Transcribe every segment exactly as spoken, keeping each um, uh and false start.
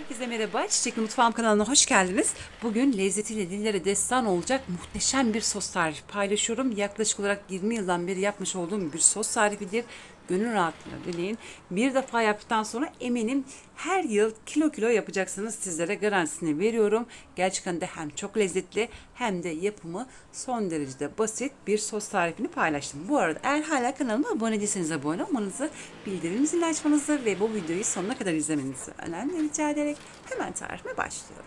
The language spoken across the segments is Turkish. Herkese merhaba, Çiçekli Mutfağım kanalına hoş geldiniz. Bugün lezzetiyle dillere destan olacak muhteşem bir sos tarifi paylaşıyorum. Yaklaşık olarak yirmi yıldan beri yapmış olduğum bir sos tarifidir. Gönül rahatlığına dileyin. Bir defa yaptıktan sonra eminim her yıl kilo kilo yapacaksınız. Sizlere garantisini veriyorum. Gerçekten de hem çok lezzetli hem de yapımı son derecede basit bir sos tarifini paylaştım. Bu arada eğer hala kanalıma abone değilseniz abone olmanızı, bildirim zilini açmanızı ve bu videoyu sonuna kadar izlemenizi önemli rica ederek hemen tarifime başlıyorum.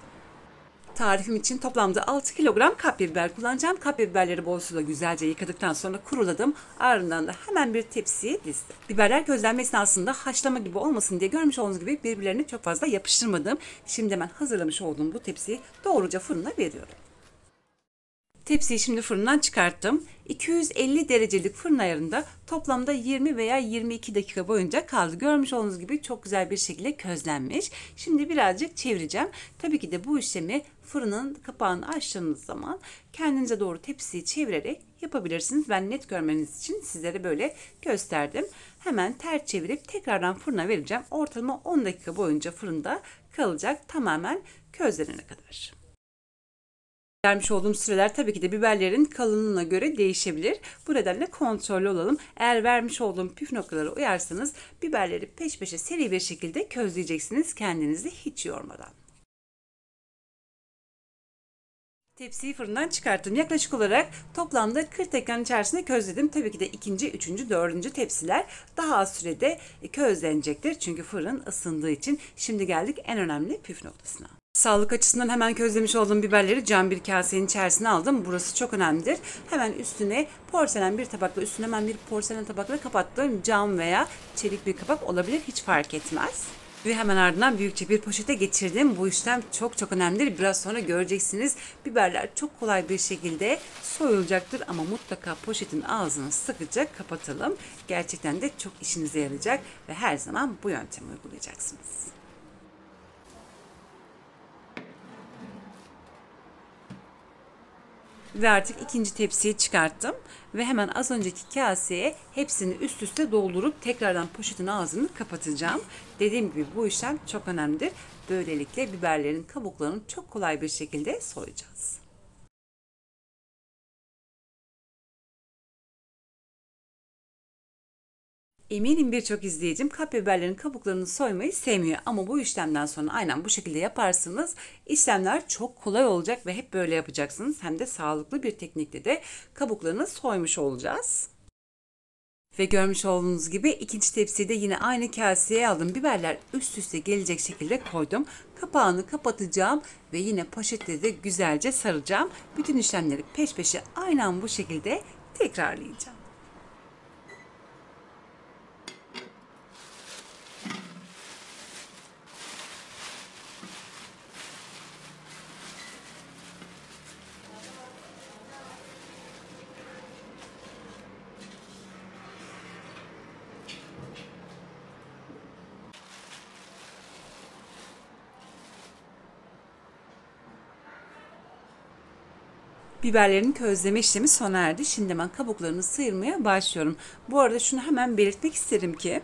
Tarifim için toplamda altı kilogram kapya biber kullanacağım. Kapya biberleri bol suyla güzelce yıkadıktan sonra kuruladım. Ardından da hemen bir tepsiye dizdim. Biberler közlenme esnasında haşlama gibi olmasın diye görmüş olduğunuz gibi birbirlerini çok fazla yapıştırmadım. Şimdi hemen hazırlamış olduğum bu tepsiyi doğruca fırına veriyorum. Tepsiyi şimdi fırından çıkarttım. iki yüz elli derecelik fırın ayarında toplamda yirmi veya yirmi iki dakika boyunca kaldı. Görmüş olduğunuz gibi çok güzel bir şekilde közlenmiş. Şimdi birazcık çevireceğim. Tabii ki de bu işlemi fırının kapağını açtığınız zaman kendinize doğru tepsiyi çevirerek yapabilirsiniz. Ben net görmeniz için sizlere böyle gösterdim. Hemen ters çevirip tekrardan fırına vereceğim. Ortalama on dakika boyunca fırında kalacak, tamamen közlenene kadar. Vermiş olduğum süreler tabii ki de biberlerin kalınlığına göre değişebilir. Bu nedenle kontrollü olalım. Eğer vermiş olduğum püf noktalara uyarsanız biberleri peş peşe seri bir şekilde közleyeceksiniz, kendinizi hiç yormadan. Tepsiyi fırından çıkarttım. Yaklaşık olarak toplamda kırk dakikanın içerisinde közledim. Tabii ki de ikinci, üçüncü, dördüncü tepsiler daha az sürede közlenecektir. Çünkü fırın ısındığı için. Şimdi geldik en önemli püf noktasına. Sağlık açısından hemen közlemiş olduğum biberleri cam bir kasenin içerisine aldım. Burası çok önemlidir. Hemen üstüne porselen bir tabakla, üstüne hemen bir porselen tabakla kapattığım cam veya çelik bir kapak olabilir. Hiç fark etmez. Ve hemen ardından büyükçe bir poşete geçirdim. Bu işlem çok çok önemlidir. Biraz sonra göreceksiniz. Biberler çok kolay bir şekilde soyulacaktır. Ama mutlaka poşetin ağzını sıkıca kapatalım. Gerçekten de çok işinize yarayacak. Ve her zaman bu yöntemi uygulayacaksınız. Ve artık ikinci tepsiyi çıkarttım ve hemen az önceki kaseye hepsini üst üste doldurup tekrardan poşetin ağzını kapatacağım. Dediğim gibi bu işlem çok önemlidir. Böylelikle biberlerin kabuklarını çok kolay bir şekilde soyacağız. Eminim birçok izleyicim kapya biberlerin kabuklarını soymayı sevmiyor ama bu işlemden sonra aynen bu şekilde yaparsanız işlemler çok kolay olacak ve hep böyle yapacaksınız. Hem de sağlıklı bir teknikle de kabuklarını soymuş olacağız. Ve görmüş olduğunuz gibi ikinci tepsiyi de yine aynı kaseye aldım. Biberler üst üste gelecek şekilde koydum. Kapağını kapatacağım ve yine poşetle de güzelce saracağım. Bütün işlemleri peş peşe aynen bu şekilde tekrarlayacağım. Biberlerin közleme işlemi sona erdi. Şimdi hemen kabuklarını sıyırmaya başlıyorum. Bu arada şunu hemen belirtmek isterim ki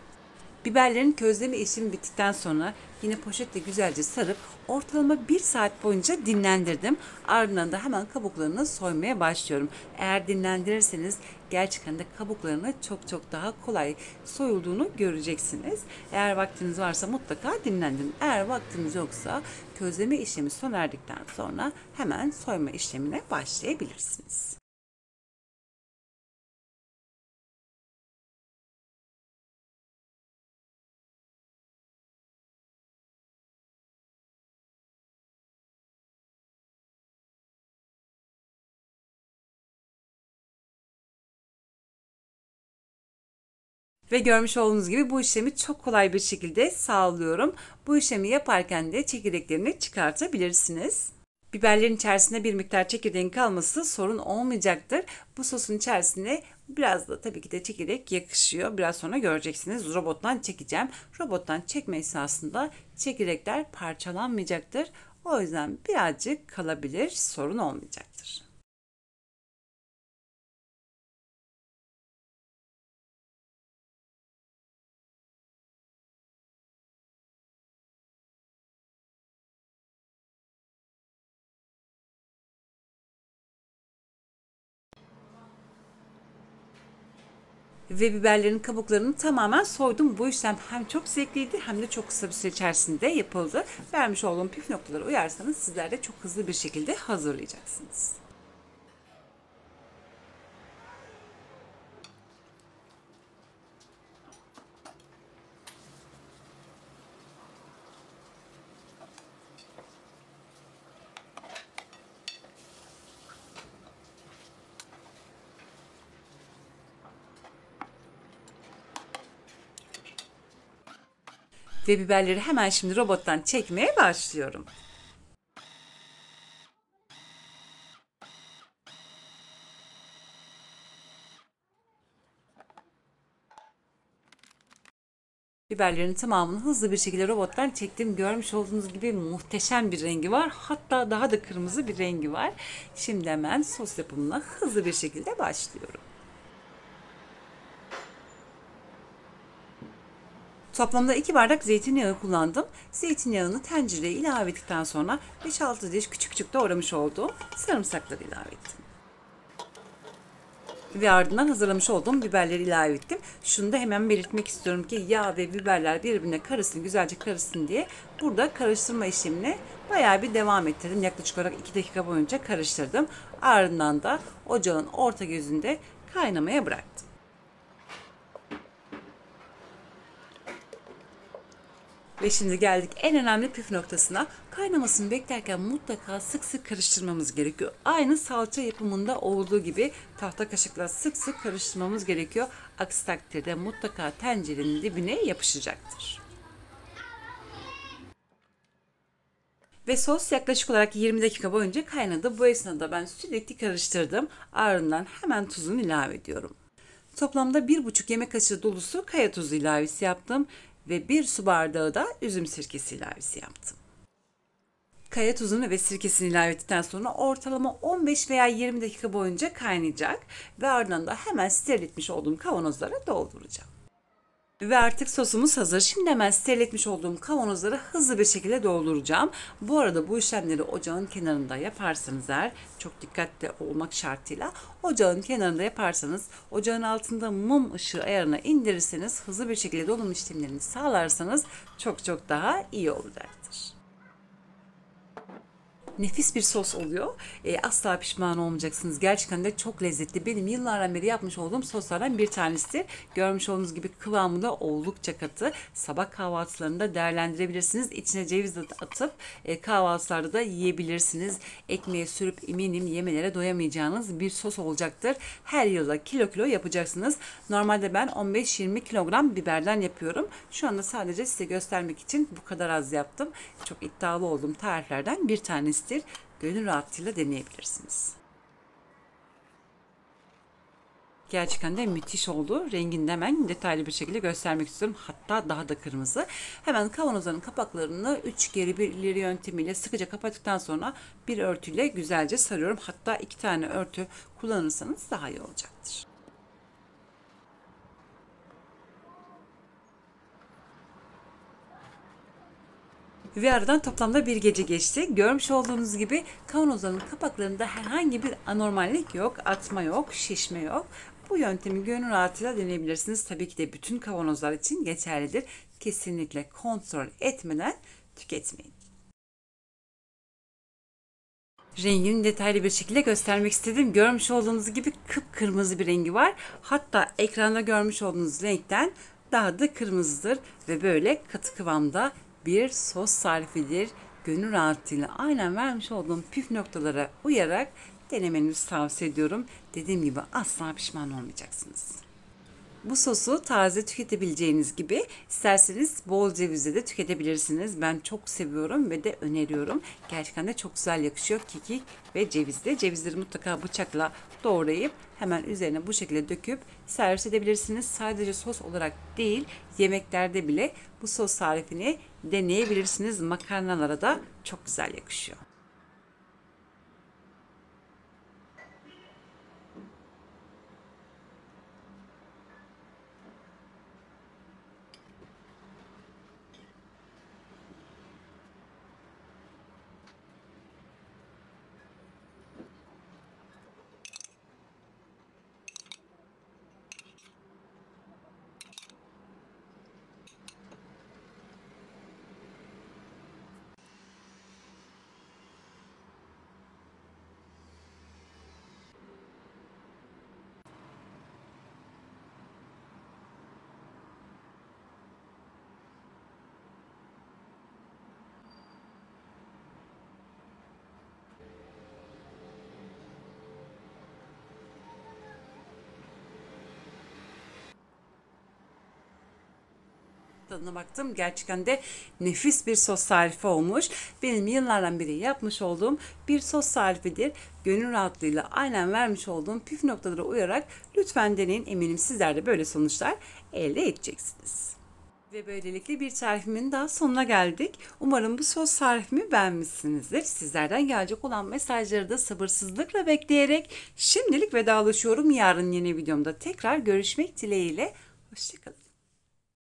biberlerin közleme işlemi bittikten sonra yine poşetle güzelce sarıp ortalama bir saat boyunca dinlendirdim. Ardından da hemen kabuklarını soymaya başlıyorum. Eğer dinlendirirseniz gerçekten de kabuklarını çok çok daha kolay soyulduğunu göreceksiniz. Eğer vaktiniz varsa mutlaka dinlendirin. Eğer vaktiniz yoksa közleme işlemi sona erdikten sonra hemen soyma işlemine başlayabilirsiniz. Ve görmüş olduğunuz gibi bu işlemi çok kolay bir şekilde sağlıyorum. Bu işlemi yaparken de çekirdeklerini çıkartabilirsiniz. Biberlerin içerisinde bir miktar çekirdeğin kalması sorun olmayacaktır. Bu sosun içerisine biraz da tabii ki de çekirdek yakışıyor. Biraz sonra göreceksiniz. Robottan çekeceğim. Robottan çekme esnasında çekirdekler parçalanmayacaktır. O yüzden birazcık kalabilir, sorun olmayacaktır. ve biberlerin kabuklarını tamamen soydum. Bu işlem hem çok zevkliydi hem de çok kısa bir süre içerisinde yapıldı. Vermiş olduğum püf noktaları uyarsanız sizler de çok hızlı bir şekilde hazırlayacaksınız. Ve biberleri hemen şimdi robottan çekmeye başlıyorum. Biberlerin tamamını hızlı bir şekilde robottan çektim. Görmüş olduğunuz gibi muhteşem bir rengi var. Hatta daha da kırmızı bir rengi var. Şimdi hemen sos yapımına hızlı bir şekilde başlıyorum. Toplamda iki bardak zeytinyağı kullandım. Zeytinyağını tencereye ilave ettikten sonra beş altı diş küçük küçük doğramış olduğum sarımsakları ilave ettim. Ve ardından hazırlamış olduğum biberleri ilave ettim. Şunu da hemen belirtmek istiyorum ki yağ ve biberler birbirine karışsın, güzelce karışsın diye burada karıştırma işlemine bayağı bir devam ettirdim. Yaklaşık olarak iki dakika boyunca karıştırdım. Ardından da ocağın orta gözünde kaynamaya bıraktım. Ve şimdi geldik en önemli püf noktasına. Kaynamasını beklerken mutlaka sık sık karıştırmamız gerekiyor. Aynı salça yapımında olduğu gibi tahta kaşıkla sık sık karıştırmamız gerekiyor. Aksi takdirde mutlaka tencerenin dibine yapışacaktır. Ve sos yaklaşık olarak yirmi dakika boyunca kaynadı. Bu esnada ben sürekli karıştırdım. Ardından hemen tuzunu ilave ediyorum. Toplamda bir buçuk yemek kaşığı dolusu kaya tuzu ilavesi yaptım. Ve bir su bardağı da üzüm sirkesi ilavesi yaptım. Kaya tuzunu ve sirkesini ilave ettikten sonra ortalama on beş veya yirmi dakika boyunca kaynayacak. Ve ardından da hemen steril etmiş olduğum kavanozlara dolduracağım. Ve artık sosumuz hazır. Şimdi hemen steril etmiş olduğum kavanozları hızlı bir şekilde dolduracağım. Bu arada bu işlemleri ocağın kenarında yaparsanız eğer, çok dikkatli olmak şartıyla ocağın kenarında yaparsanız, ocağın altında mum ışığı ayarına indirirseniz, hızlı bir şekilde dolum işlemlerini sağlarsanız çok çok daha iyi olacaktır. Nefis bir sos oluyor. E, asla pişman olmayacaksınız. Gerçekten de çok lezzetli. Benim yıllardan beri yapmış olduğum soslardan bir tanesidir. Görmüş olduğunuz gibi kıvamı da oldukça katı. Sabah kahvaltılarında değerlendirebilirsiniz. İçine ceviz de atıp e, kahvaltılarda da yiyebilirsiniz. Ekmeğe sürüp eminim yemelere doyamayacağınız bir sos olacaktır. Her yılda kilo kilo yapacaksınız. Normalde ben on beş yirmi kilogram biberden yapıyorum. Şu anda sadece size göstermek için bu kadar az yaptım. Çok iddialı olduğum tariflerden bir tanesi. Gönül rahatlığıyla deneyebilirsiniz. Gerçekten de müthiş oldu. Rengini de hemen detaylı bir şekilde göstermek istiyorum. Hatta daha da kırmızı. Hemen kavanozların kapaklarını üç geri bir ileri yöntemiyle sıkıca kapattıktan sonra bir örtüyle güzelce sarıyorum. Hatta iki tane örtü kullanırsanız daha iyi olacaktır. Ve aradan toplamda bir gece geçti. Görmüş olduğunuz gibi kavanozların kapaklarında herhangi bir anormallik yok, atma yok, şişme yok. Bu yöntemi gönül rahatıyla deneyebilirsiniz. Tabii ki de bütün kavanozlar için geçerlidir. Kesinlikle kontrol etmeden tüketmeyin. Rengini detaylı bir şekilde göstermek istedim. Görmüş olduğunuz gibi kıpkırmızı bir rengi var. Hatta ekranda görmüş olduğunuz renkten daha da kırmızıdır ve böyle katı kıvamda bir sos tarifidir. Gönül rahatlığıyla aynen vermiş olduğum püf noktalara uyarak denemenizi tavsiye ediyorum. Dediğim gibi asla pişman olmayacaksınız. Bu sosu taze tüketebileceğiniz gibi isterseniz bol cevizle de tüketebilirsiniz. Ben çok seviyorum ve de öneriyorum. Gerçekten de çok güzel yakışıyor kekik ve cevizle. Cevizleri mutlaka bıçakla doğrayıp hemen üzerine bu şekilde döküp servis edebilirsiniz. Sadece sos olarak değil, yemeklerde bile bu sos tarifini deneyebilirsiniz. Makarnalara da çok güzel yakışıyor. tadına baktım. Gerçekten de nefis bir sos tarifi olmuş. Benim yıllardan beri yapmış olduğum bir sos tarifidir. Gönül rahatlığıyla aynen vermiş olduğum püf noktalara uyarak lütfen deneyin. Eminim sizler de böyle sonuçlar elde edeceksiniz. Ve böylelikle bir tarifimin daha sonuna geldik. Umarım bu sos tarifimi beğenmişsinizdir. Sizlerden gelecek olan mesajları da sabırsızlıkla bekleyerek şimdilik vedalaşıyorum. Yarın yeni videomda tekrar görüşmek dileğiyle. Hoşçakalın.